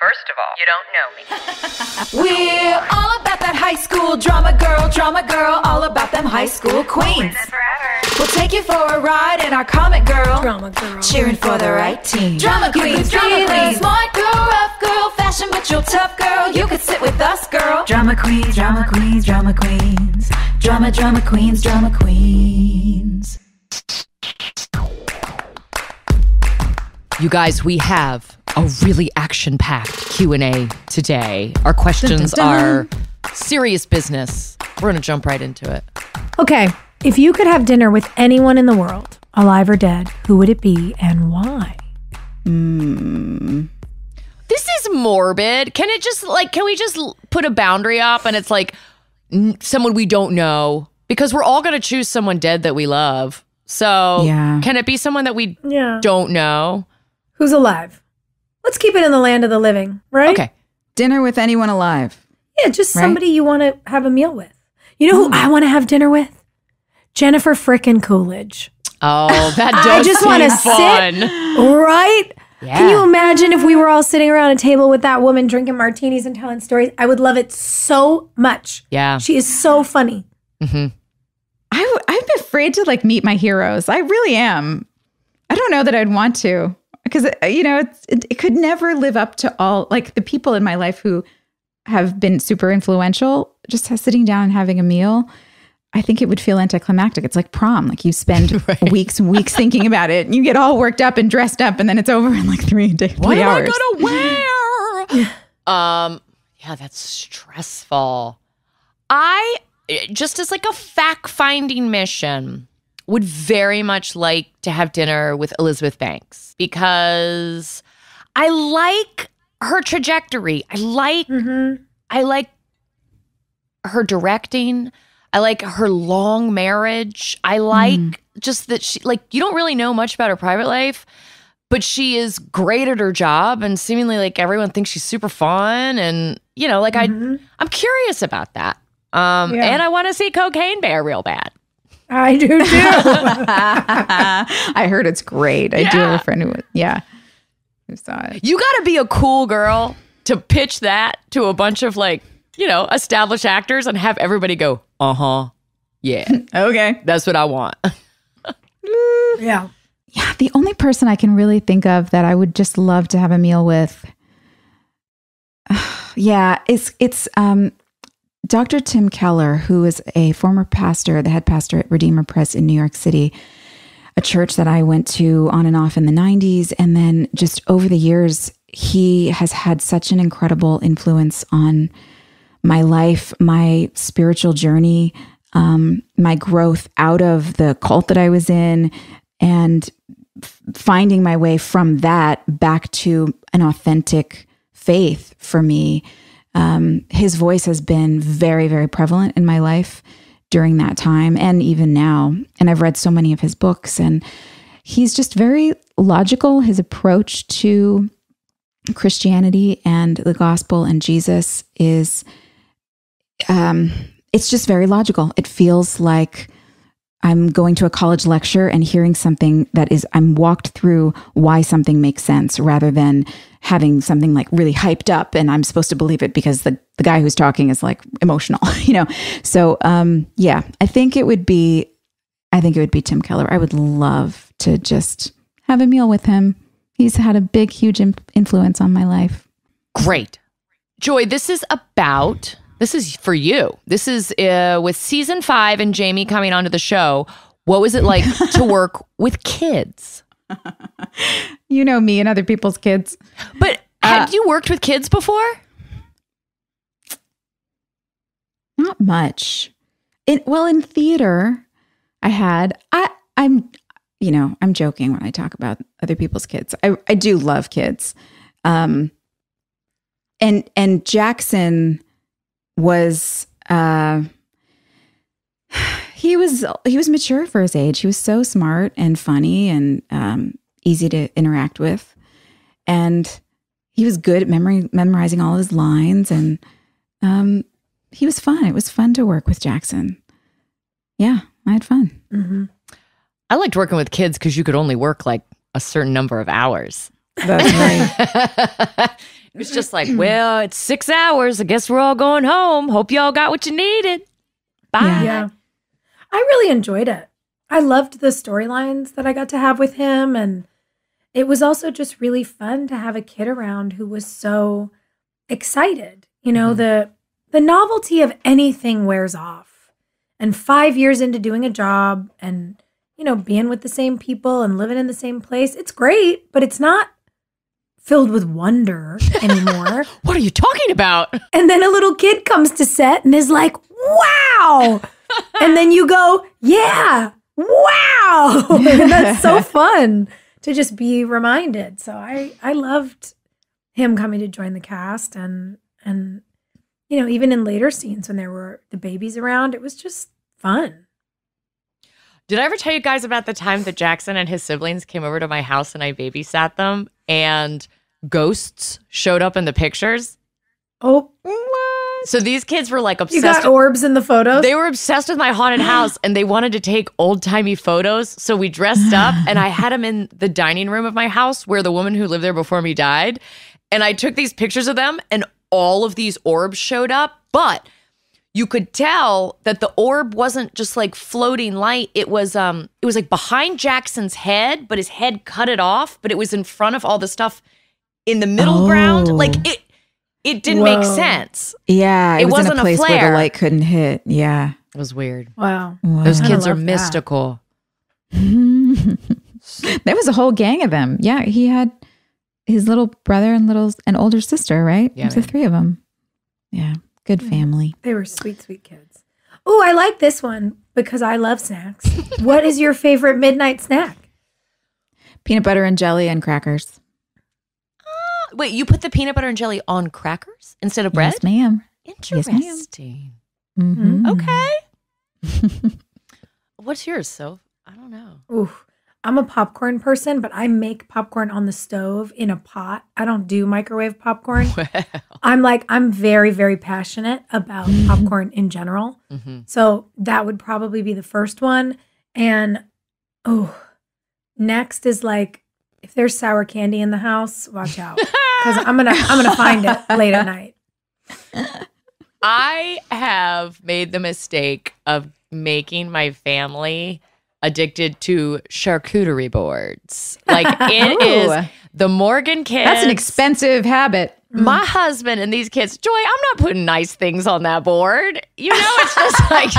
First of all, you don't know me. We're all about that high school drama girl, all about them high school queens. We'll take you for a ride in our comic girl, cheering for the right team. Drama queens, drama queens, smart girl, rough girl, fashion but you're tough girl. You could sit with us, girl. Drama queens, drama queens, drama queens, drama queens, drama queens. You guys, we have a really action-packed Q&A today. Our questions are serious business. We're going to jump right into it. Okay. If you could have dinner with anyone in the world, alive or dead, who would it be and why? This is morbid. Can it just, like, can we just put a boundary up and it's like someone we don't know? Because we're all going to choose someone dead that we love. So can it be someone that we don't know? Who's alive? Let's keep it in the land of the living, right? Okay. Dinner with anyone alive. Yeah, just somebody you want to have a meal with. You know who I want to have dinner with? Jennifer frickin' Coolidge. Oh, that does I just want to sit, right? Yeah. Can you imagine if we were all sitting around a table with that woman drinking martinis and telling stories? I would love it so much. Yeah. She is so funny. Mm-hmm. I'm afraid to, like, meet my heroes. I really am. I don't know that I'd want to. Because, you know, it could never live up to all, like, the people in my life who have been super influential. Just sitting down and having a meal, I think it would feel anticlimactic. It's like prom. Like, you spend weeks and weeks thinking about it. And you get all worked up and dressed up, and then it's over in, like, three hours. What am I going to wear? Yeah, that's stressful. I, just as, like, a fact-finding mission, would very much like to have dinner with Elizabeth Banks because I like her trajectory. I like her directing. I like her long marriage. I like just that she, like, you don't really know much about her private life, but she is great at her job and seemingly, like, everyone thinks she's super fun and, you know, like I'm curious about that. And I want to see Cocaine Bear real bad. I do too. I heard it's great. I do have a friend who saw it. You got to be a cool girl to pitch that to a bunch of, like, you know, established actors and have everybody go, yeah. Okay. That's what I want. Yeah. The only person I can really think of that I would just love to have a meal with. It's Dr. Tim Keller, who is a former pastor, the head pastor at Redeemer Press in New York City, a church that I went to on and off in the 90s. And then just over the years, he has had such an incredible influence on my life, my spiritual journey, my growth out of the cult that I was in, and finding my way from that back to an authentic faith for me. His voice has been very, very prevalent in my life during that time and even now. And I've read so many of his books, and he's just very logical. His approach to Christianity and the gospel and Jesus is, it's just very logical. It feels like I'm going to a college lecture and hearing something that is, I'm walked through why something makes sense rather than having something, like, really hyped up and I'm supposed to believe it because the guy who's talking is, like, emotional, you know? So, I think it would be Tim Keller. I would love to just have a meal with him. He's had a big, huge influence on my life. Great. Joy, this is for you. This is with season 5 and Jamie coming onto the show. What was it like to work with kids? You know me and other people's kids. But had you worked with kids before? Not much. In theater, I had. I'm joking when I talk about other people's kids. I do love kids. And Jackson was he was mature for his age. He was so smart and funny and easy to interact with, and he was good at memorizing all his lines, and he was fun. It was fun to work with Jackson. Yeah, I had fun. I liked working with kids because you could only work, like, a certain number of hours. That's right. It was just like, well, it's 6 hours. I guess we're all going home. Hope y'all got what you needed. Bye. Yeah. I really enjoyed it. I loved the storylines that I got to have with him. And it was also just really fun to have a kid around who was so excited. You know, the novelty of anything wears off. And 5 years into doing a job and, you know, being with the same people and living in the same place, it's great, but it's not filled with wonder anymore. What are you talking about? And then a little kid comes to set and is like, wow. And then you go, yeah, wow. And that's so fun to just be reminded. So I loved him coming to join the cast, and you know, even in later scenes when there were the babies around, it was just fun. Did I ever tell you guys about the time that Jackson and his siblings came over to my house and I babysat them and ghosts showed up in the pictures? Oh, what? So these kids were like obsessed. You got orbs in the photos? They were obsessed with my haunted house and they wanted to take old-timey photos. So we dressed up and I had them in the dining room of my house where the woman who lived there before me died. And I took these pictures of them and all of these orbs showed up, but you could tell that the orb wasn't just like floating light. It was like behind Jackson's head, but his head cut it off, but it was in front of all the stuff in the middle ground. Like it didn't make sense. Yeah. It wasn't in a place a flare where the light couldn't hit. Yeah. It was weird. Wow. Those kids are mystical. There was a whole gang of them. Yeah. He had his little brother and an older sister, right? Yeah. It was the three of them. Yeah. Good family. They were sweet, sweet kids. Oh, I like this one because I love snacks. What is your favorite midnight snack? Peanut butter and jelly and crackers. Wait, you put the peanut butter and jelly on crackers instead of bread? Yes, ma'am. Interesting. Yes, ma'am. Okay. What's yours, Soph? I don't know. Ooh, I'm a popcorn person, but I make popcorn on the stove in a pot. I don't do microwave popcorn. Well. I'm very, very passionate about popcorn in general. So that would probably be the first one. And next is like, if there's sour candy in the house, watch out. Because I'm gonna find it late at night. I have made the mistake of making my family addicted to charcuterie boards. Like it is the Morgan kids. That's an expensive habit. My husband and these kids, Joy, I'm not putting nice things on that board. You know, it's just like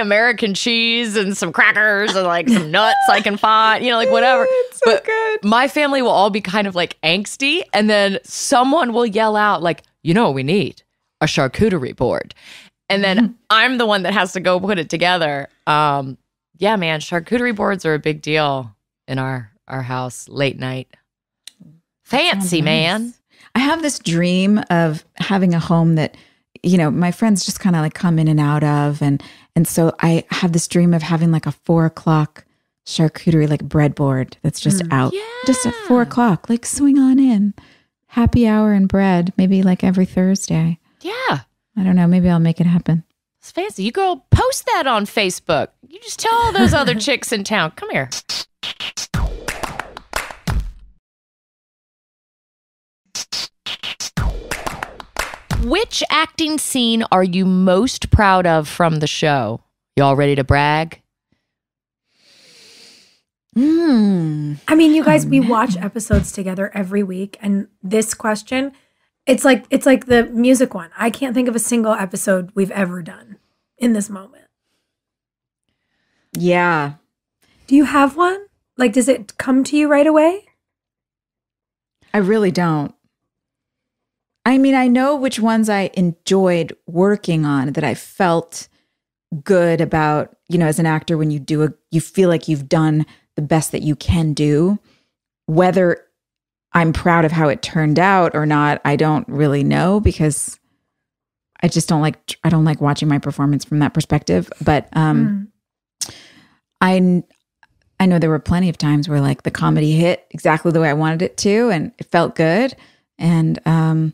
American cheese and some crackers and like some nuts I can find, you know, like whatever. It's so good. My family will all be kind of like angsty. And then someone will yell out like, you know what we need? A charcuterie board. And then I'm the one that has to go put it together. Yeah, man, charcuterie boards are a big deal in our house late night. Fancy, nice. Man. I have this dream of having a home that, you know, my friends just kind of like come in and out of. And so I have this dream of having like a 4 o'clock charcuterie, like bread board that's just out. Yeah. Just at 4 o'clock, like swing on in. Happy hour and bread, maybe like every Thursday. Yeah. I don't know. Maybe I'll make it happen. It's fancy. You go post that on Facebook. You just tell all those other chicks in town, come here. Which acting scene are you most proud of from the show? Y'all ready to brag? I mean, you guys, we watch episodes together every week, and this question... It's like the music one. I can't think of a single episode we've ever done in this moment. Yeah. Do you have one? Like, does it come to you right away? I really don't. I mean, I know which ones I enjoyed working on that I felt good about, you know, as an actor when you do you feel like you've done the best that you can do. Whether I'm proud of how it turned out or not, I don't really know because I just don't like watching my performance from that perspective. But I know there were plenty of times where like the comedy hit exactly the way I wanted it to and it felt good. And I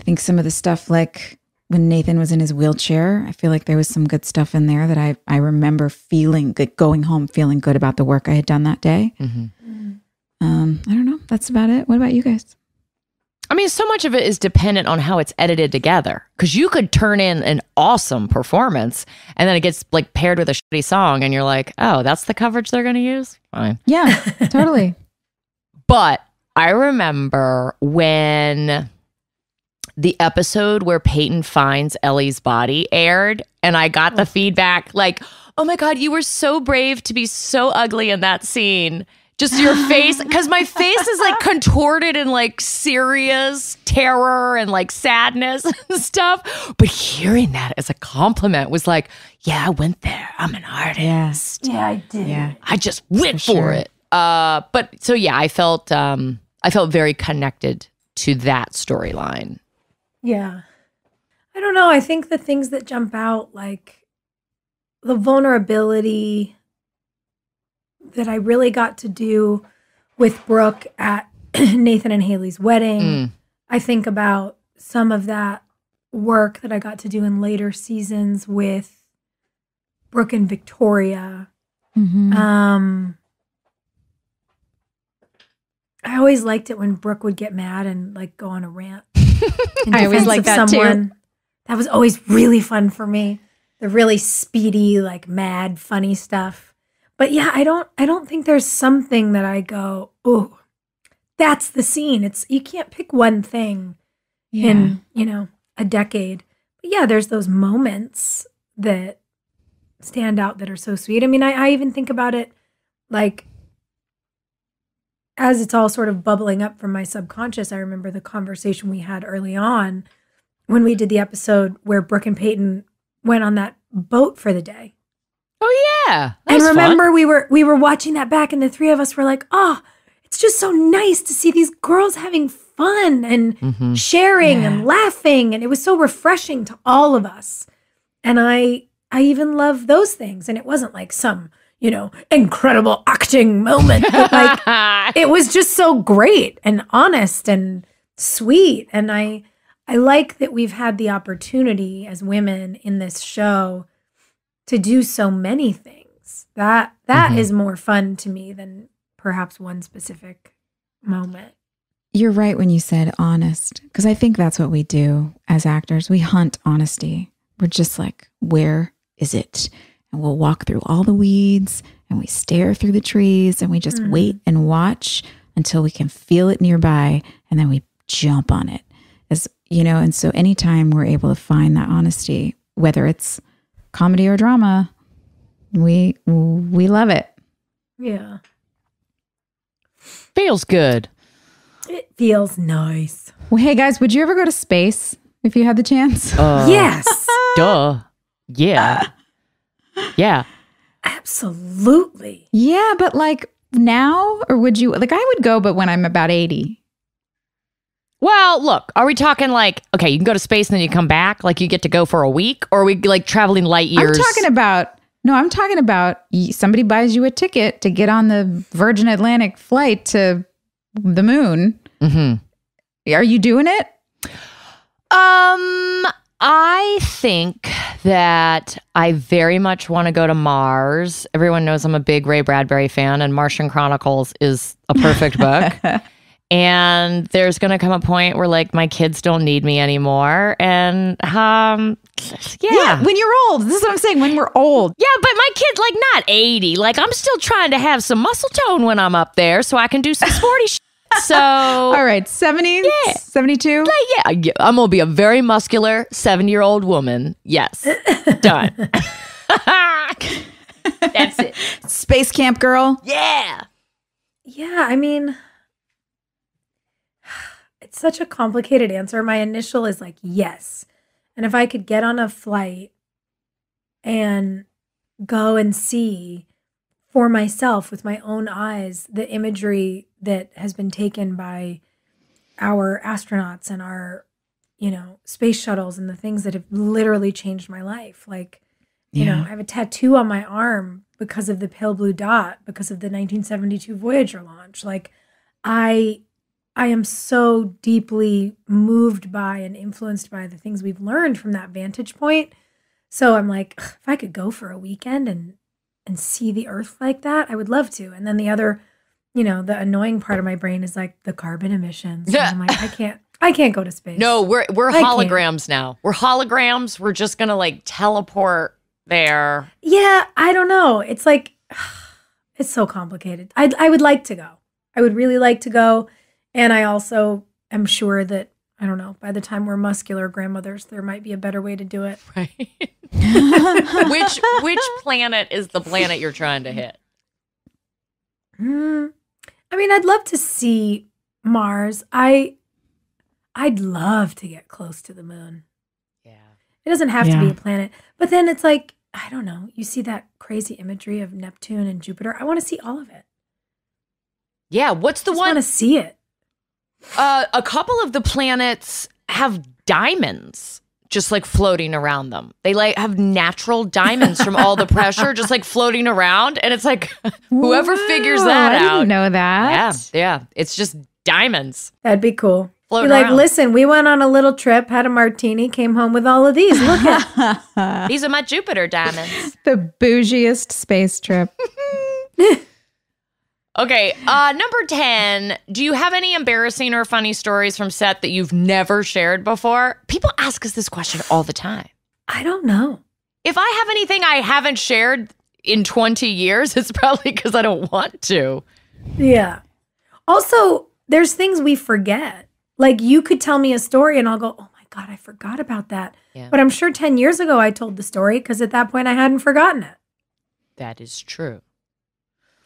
think some of the stuff like when Nathan was in his wheelchair, I feel like there was some good stuff in there that I remember feeling good, going home feeling good about the work I had done that day. I don't know. That's about it. What about you guys? I mean, so much of it is dependent on how it's edited together, because you could turn in an awesome performance and then it gets like paired with a shitty song and you're like, oh, that's the coverage they're going to use? Fine. Yeah, totally. But I remember when the episode where Peyton finds Ellie's body aired and I got the feedback like, oh my God, you were so brave to be so ugly in that scene. Just your face, because my face is like contorted in like serious terror and like sadness and stuff. But hearing that as a compliment was like, yeah, I went there. I'm an artist. Yeah, I did. Yeah. I just went for it. But so yeah, I felt very connected to that storyline. Yeah. I don't know. I think the things that jump out, like the vulnerability that I really got to do with Brooke at Nathan and Haley's wedding. I think about some of that work that I got to do in later seasons with Brooke and Victoria. I always liked it when Brooke would get mad and like go on a rant. I always liked that too. That was always really fun for me. The really speedy, like mad, funny stuff. But yeah, I don't think there's something that I go, oh, that's the scene. It's you can't pick one thing in, you know, a decade. But yeah, there's those moments that stand out that are so sweet. I mean, I even think about it like as it's all sort of bubbling up from my subconscious. I remember the conversation we had early on when we did the episode where Brooke and Peyton went on that boat for the day. Oh yeah. And remember fun. we were watching that back and the three of us were like, "Oh, it's just so nice to see these girls having fun and sharing and laughing." And it was so refreshing to all of us. And I even love those things, and it wasn't like some, you know, incredible acting moment, but like it was just so great and honest and sweet, and I like that we've had the opportunity as women in this show to do so many things. That is more fun to me than perhaps one specific moment. You're right when you said honest, because I think that's what we do as actors. We hunt honesty. We're just like, where is it? And we'll walk through all the weeds and we stare through the trees and we just wait and watch until we can feel it nearby, and then we jump on it. As you know, and so anytime we're able to find that honesty, whether it's comedy or drama, we love it. Yeah. Feels good. It feels nice. Well, hey guys, would you ever go to space if you had the chance? Yes. Duh. Yeah. Yeah. Absolutely. Yeah, but like now, or would you? Like I would go, but when I'm about 80. Well, look, are we talking like, okay, you can go to space and then you come back, like you get to go for a week, or are we like traveling light years? I'm talking about somebody buys you a ticket to get on the Virgin Atlantic flight to the moon. Are you doing it? I think that I very much want to go to Mars. Everyone knows I'm a big Ray Bradbury fan, and Martian Chronicles is a perfect book. And there's going to come a point where like my kids don't need me anymore. And yeah, when you're old. This is what I'm saying. When we're old. Yeah, but my kid's like not 80. Like I'm still trying to have some muscle tone when I'm up there so I can do some sporty shit. So. All right. 70, 72. Like, yeah, I'm going to be a very muscular 70-year-old woman. Yes. Done. That's it. Space camp girl. Yeah. Yeah, I mean, such a complicated answer. My initial is like, yes. And if I could get on a flight and go and see for myself with my own eyes the imagery that has been taken by our astronauts and our, you know, space shuttles and the things that have literally changed my life. Like, you know, I have a tattoo on my arm because of the pale blue dot, because of the 1972 Voyager launch. Like, I am so deeply moved by and influenced by the things we've learned from that vantage point. So I'm like, if I could go for a weekend and see the Earth like that, I would love to. And then the other the annoying part of my brain is like the carbon emissions. Yeah. I'm like, I can't go to space. No, we're holograms now. We're holograms. We're just gonna like teleport there. Yeah, I don't know. It's like, it's so complicated. I would like to go. I would really like to go. And I also am sure that, I don't know, by the time we're muscular grandmothers, there might be a better way to do it. Right. Which planet is the planet you're trying to hit? I mean, I'd love to see Mars. I'd love to get close to the moon. Yeah. It doesn't have to be a planet. But then it's like, I don't know. You see that crazy imagery of Neptune and Jupiter. I want to see all of it. Yeah. What's the one? I want to see it. A couple of the planets have diamonds just like floating around them. They like have natural diamonds from all the pressure just like floating around. And it's like, whoever figures that out. I didn't know that. Yeah. Yeah. It's just diamonds. That'd be cool. You're like, listen, we went on a little trip, had a martini, came home with all of these. Look at these are my Jupiter diamonds. The bougiest space trip. Okay, number 10. Do you have any embarrassing or funny stories from set that you've never shared before? People ask us this question all the time. I don't know. If I have anything I haven't shared in 20 years, it's probably because I don't want to. Yeah. Also, there's things we forget. Like, you could tell me a story and I'll go, oh my God, I forgot about that. Yeah. But I'm sure 10 years ago I told the story because at that point I hadn't forgotten it. That is true.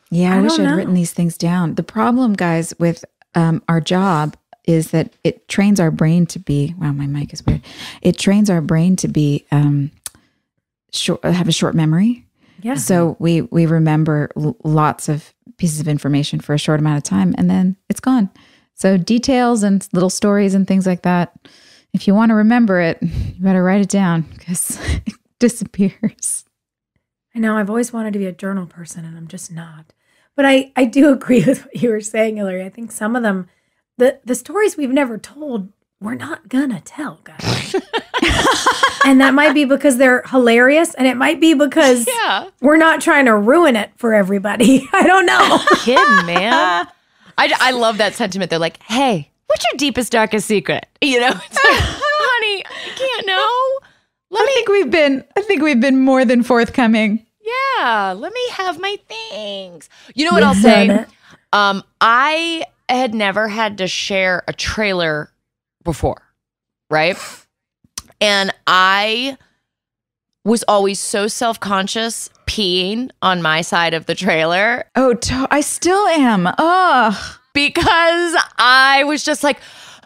Yeah, I wish I'd written these things down. The problem, guys, with our job is that it trains our brain to be, wow, my mic is weird. It trains our brain to be, have a short memory. Yeah. So we remember lots of pieces of information for a short amount of time and then it's gone. So details and little stories and things like that, if you want to remember it, you better write it down because it disappears. I know. I've always wanted to be a journal person, and I'm just not. But I do agree with what you were saying, Hillary. I think some of them, the stories we've never told, we're not going to tell, guys. And that might be because they're hilarious, and it might be because we're not trying to ruin it for everybody. I don't know. Kidding, man. I love that sentiment. They're like, hey, what's your deepest, darkest secret? You know, it's like, honey, I can't know. I think we've been more than forthcoming. Yeah. Let me have my things. You know what I'll say? I had never had to share a trailer before, right? And I was always so self-conscious peeing on my side of the trailer. Oh, I still am. Ugh. Because I was just like,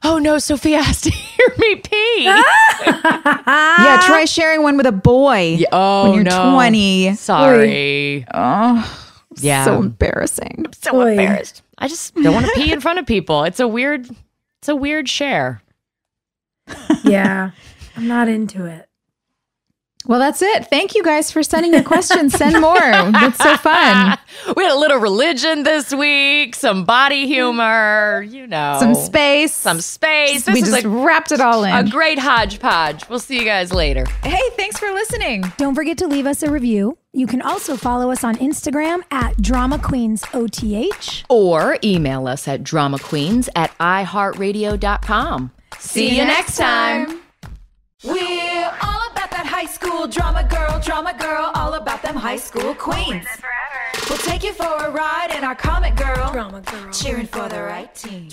oh no, Sophia has to hear me pee. Yeah, try sharing one with a boy when you're 20. Sorry. Oh, yeah. So embarrassing. I'm so embarrassed. I just don't want to pee in front of people. It's a weird share. Yeah, I'm not into it. Well, that's it. Thank you guys for sending your questions. Send more. That's so fun. We had a little religion this week, some body humor, some space. We just wrapped it all in. A great hodgepodge. We'll see you guys later. Hey, thanks for listening. Don't forget to leave us a review. You can also follow us on Instagram at DramaQueensOTH. Or email us at dramaqueens@iheartradio.com. See you next time. We're all about that high school drama girl, all about them high school queens. We'll take you for a ride in our comic girl, drama girl, cheering for the right team.